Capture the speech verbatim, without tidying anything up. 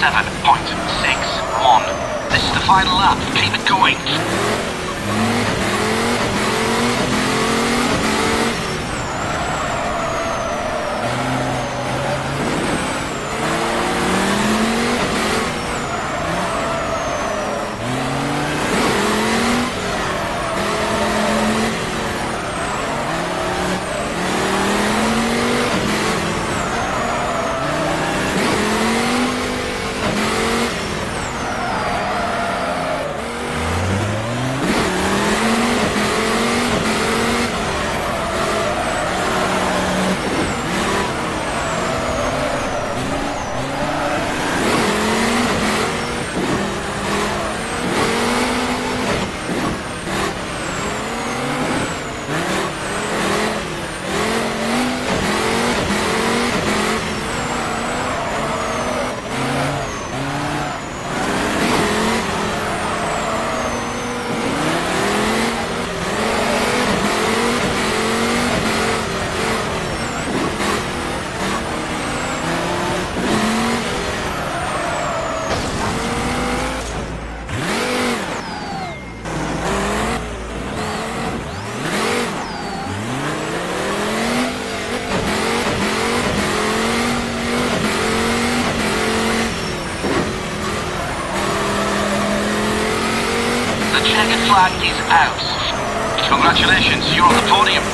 seven point six one. This is the final lap. Keep it going. Flag is out. Congratulations, you're on the podium.